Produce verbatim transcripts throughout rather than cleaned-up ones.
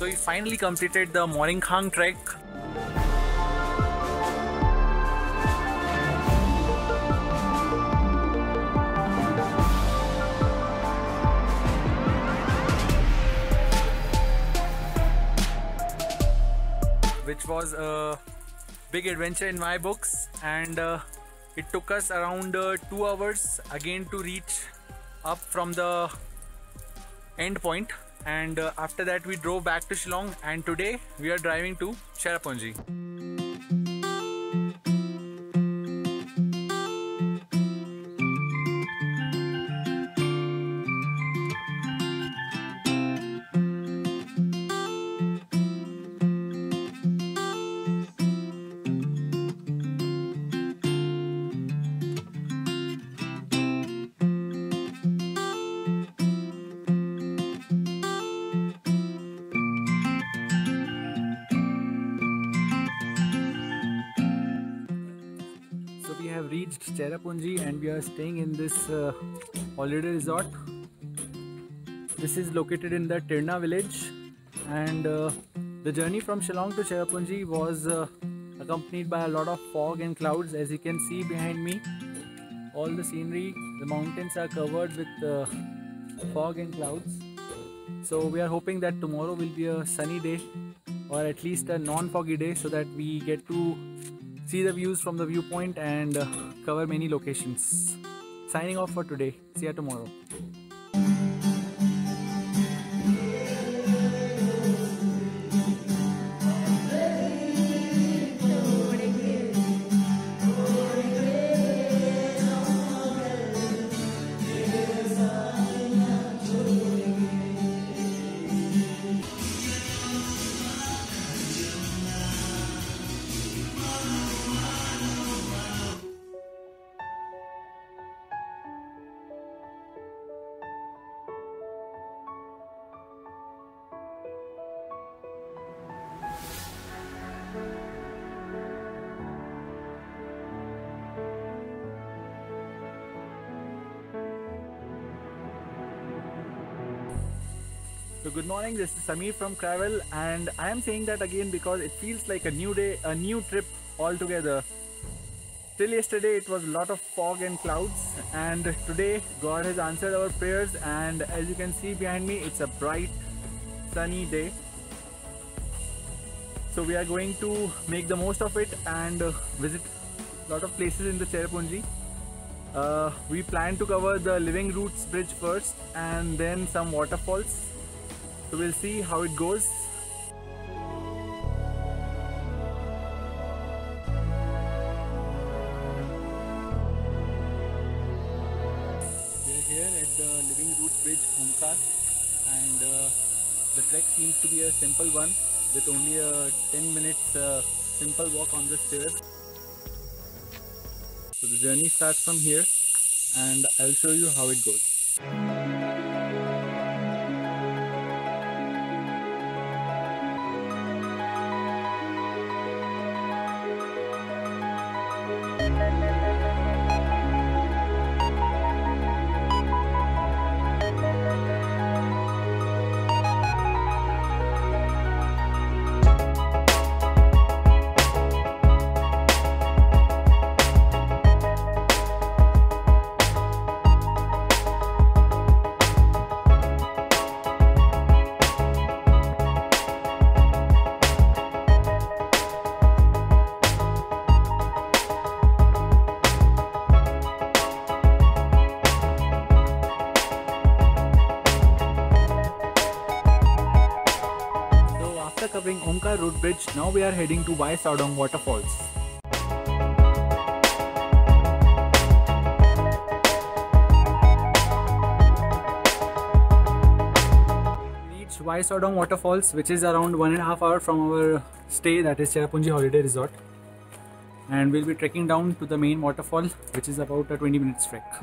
So we finally completed the Moringkhang trek. Which was a big adventure in my books, and uh, it took us around uh, two hours again to reach up from the end point, and uh, after that we drove back to Shillong, and today we are driving to Cherrapunji. Reached Cherrapunji and we are staying in this uh, holiday resort. This is located in the Tirna village, and uh, the journey from Shillong to Cherrapunji was uh, accompanied by a lot of fog and clouds. As you can see behind me, all the scenery, the mountains are covered with uh, fog and clouds. So we are hoping that tomorrow will be a sunny day, or at least a non-foggy day, so that we get to see the views from the viewpoint and uh, cover many locations. Signing off for today. See you tomorrow. So good morning, this is Sameer from Cravel, and I am saying that again because it feels like a new day, a new trip altogether. Till yesterday it was a lot of fog and clouds, and today God has answered our prayers, and as you can see behind me, it's a bright sunny day. So we are going to make the most of it and visit a lot of places in the Cherrapunji. Uh, we plan to cover the Living Roots Bridge first, and then some waterfalls. So we'll see how it goes. We are here at the Living Roots Bridge, Umkar, and uh, the trek seems to be a simple one with only a ten minutes uh, simple walk on the stairs. So the journey starts from here, and I'll show you how it goes. After covering Umkar Road Bridge, now we are heading to Wei-Sawdong Waterfalls. We reached Wei-Sawdong Waterfalls, which is around one and a half hour from our stay, that is Cherrapunji Holiday Resort. And we'll be trekking down to the main waterfall, which is about a twenty minutes trek.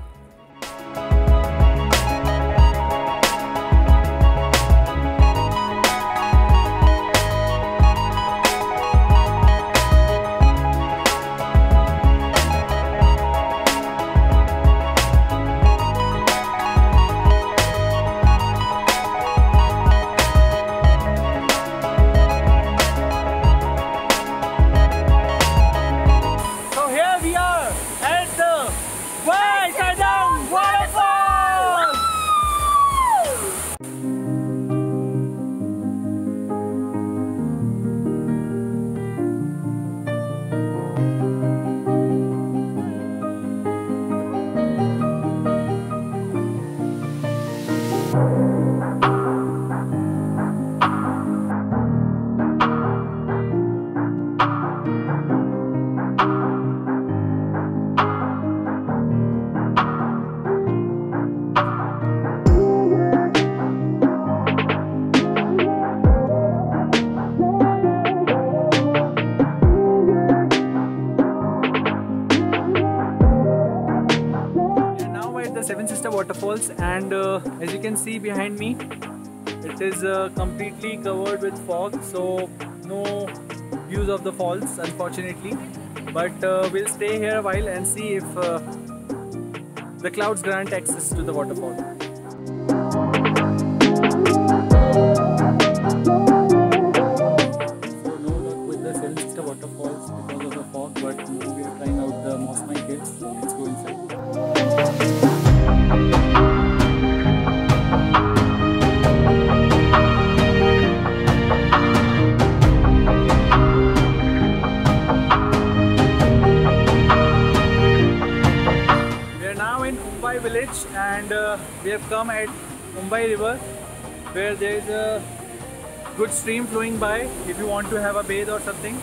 waterfalls, and uh, as you can see behind me, it is uh, completely covered with fog, so no views of the falls unfortunately, but uh, we'll stay here a while and see if uh, the clouds grant access to the waterfall. So no luck with the Seven Sister waterfalls because of the fog, but we are trying out the Moss Mike Hills, so let's go inside. Village, and uh, we have come at Umwai river, where there is a good stream flowing by if you want to have a bathe or something.